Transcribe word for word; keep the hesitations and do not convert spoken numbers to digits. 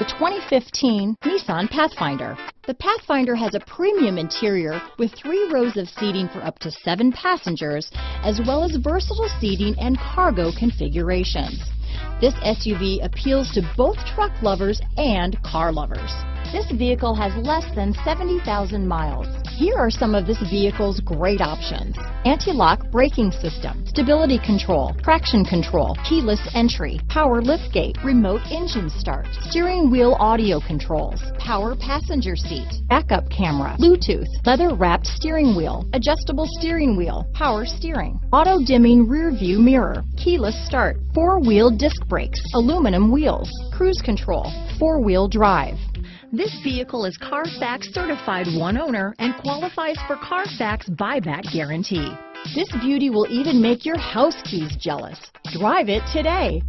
The twenty fifteen Nissan Pathfinder. The Pathfinder has a premium interior with three rows of seating for up to seven passengers, as well as versatile seating and cargo configurations. This S U V appeals to both truck lovers and car lovers. This vehicle has less than seventy thousand miles. Here are some of this vehicle's great options: anti-lock braking system, stability control, traction control, keyless entry, power liftgate, remote engine start, steering wheel audio controls, power passenger seat, backup camera, Bluetooth, leather-wrapped steering wheel, adjustable steering wheel, power steering, auto-dimming rear view mirror, keyless start, four-wheel disc brakes, aluminum wheels, cruise control, four-wheel drive. This vehicle is Carfax certified one owner and qualifies for Carfax buyback guarantee. This beauty will even make your house keys jealous. Drive it today.